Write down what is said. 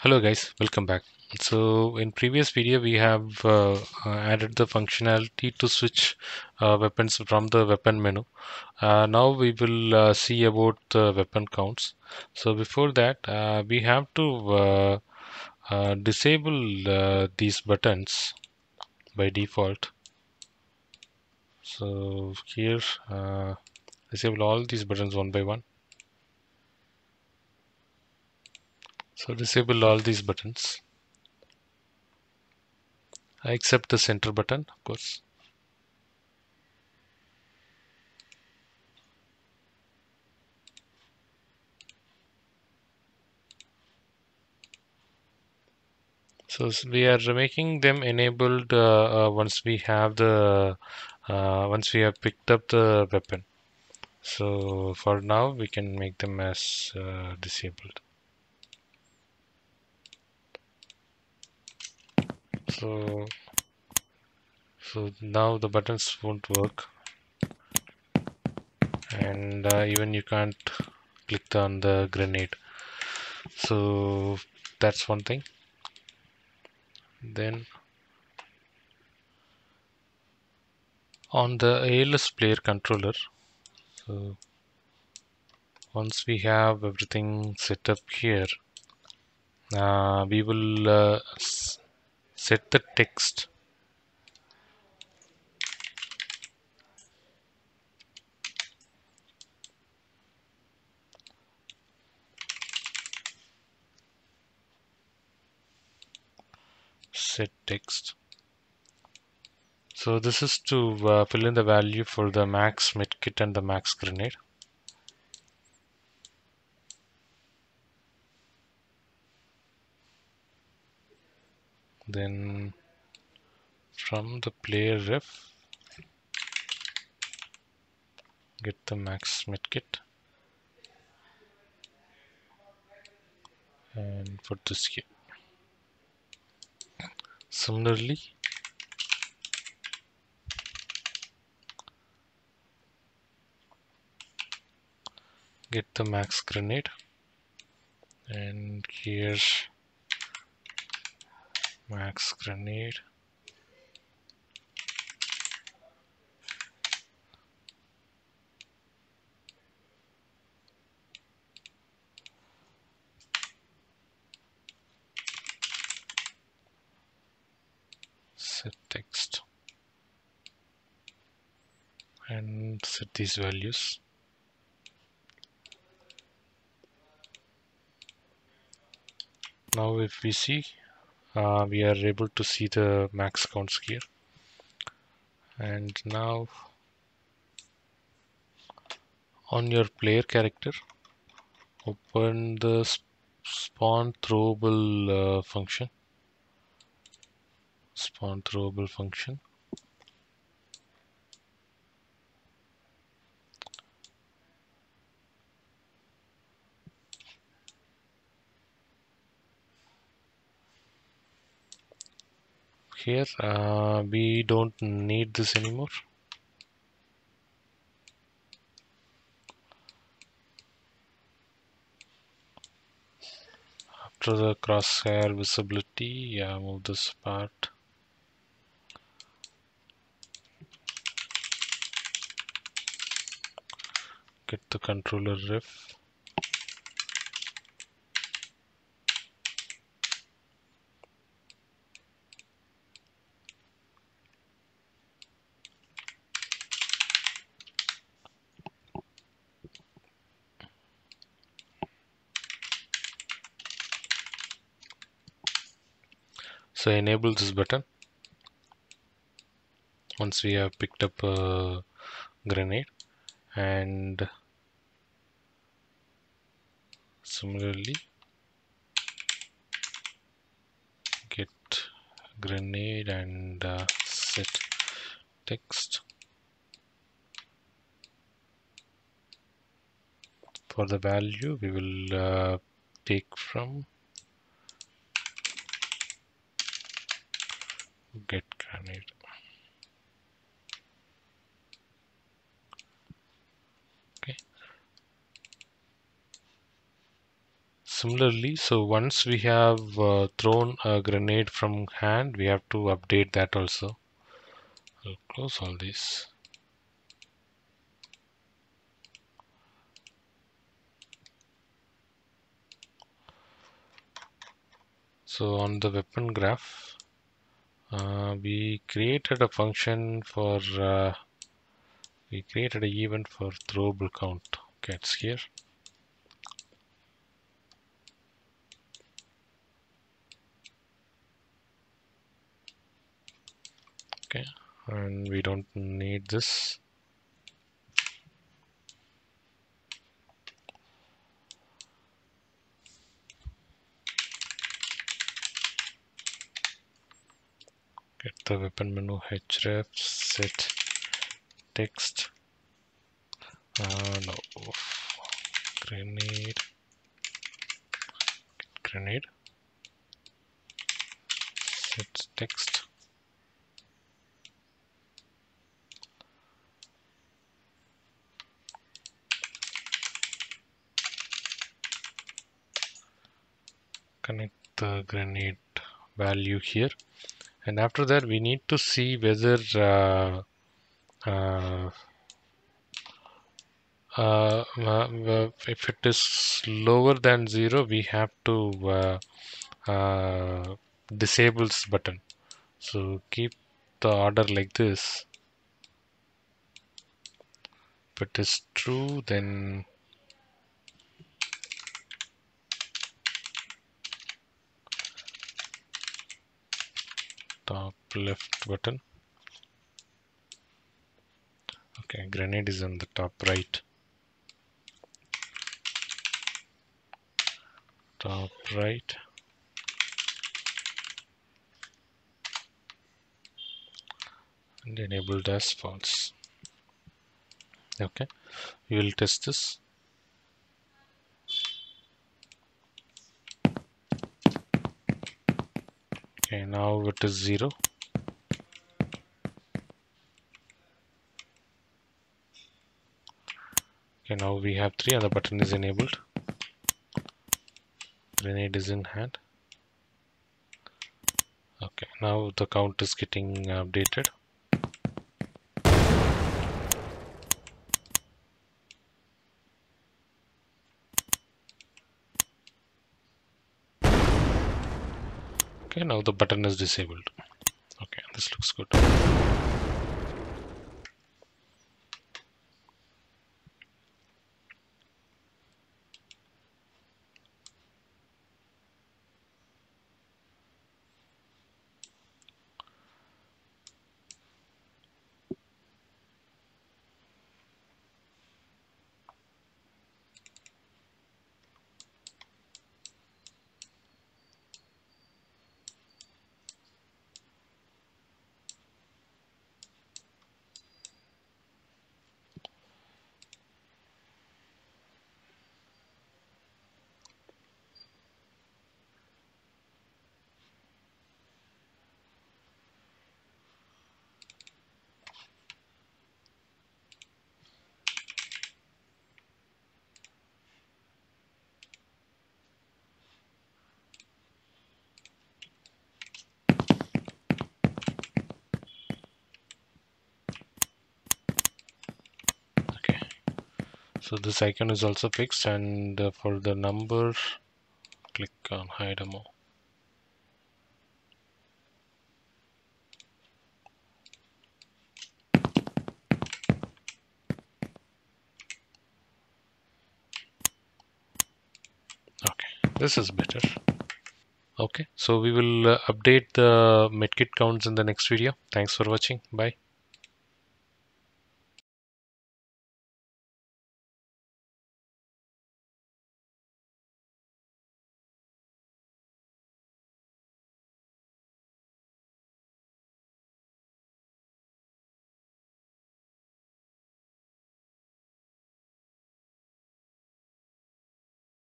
Hello guys, welcome back. So in previous video we have added the functionality to switch weapons from the weapon menu. Now we will see about the weapon counts. So before that we have to disable these buttons by default. So here disable all these buttons one by one. So disable all these buttons except the center button, of course. So we are making them enabled once we have picked up the weapon. So for now we can make them as disabled. So now the buttons won't work, and even you can't click on the grenade. So that's one thing. Then on the ALS player controller, so once we have everything set up here, we will set the text. Set text. So this is to fill in the value for the max medkit and the max grenade. Then from the player ref, get the max medkit and put this here. Similarly, get the max grenade and here max grenade, set text, and set these values. Now if we see, we are able to see the max counts here, and now on your player character open the spawn throwable function. Here we don't need this anymore. After the crosshair visibility, move this part. Get the controller ref. So enable this button once we have picked up a grenade, and similarly get grenade and set text for the value we will take from get grenade. Okay. similarly, so once we have thrown a grenade from hand, we have to update that also. I'll close all this. So on the weapon graph, we created a function for we created an event for throwable count. Okay, it's here. Okay, and we don't need this. Get the weapon menu, href, set text. No, grenade. Get grenade. Set text. Connect the grenade value here, and after that we need to see whether if it is lower than 0, we have to disable this button. So keep the order like this. If it is true, then top left button. Okay, grenade is on the top right. Top right. And enabled as false. Okay, we will test this. Okay, now it is 0. Okay, now we have 3 and the button is enabled. Grenade is in hand. Okay, now the count is getting updated. Okay, now the button is disabled. Okay, this looks good. So this icon is also fixed, and for the number, click on hide ammo. Okay, this is better. Okay, so we will update the medkit counts in the next video. Thanks for watching. Bye.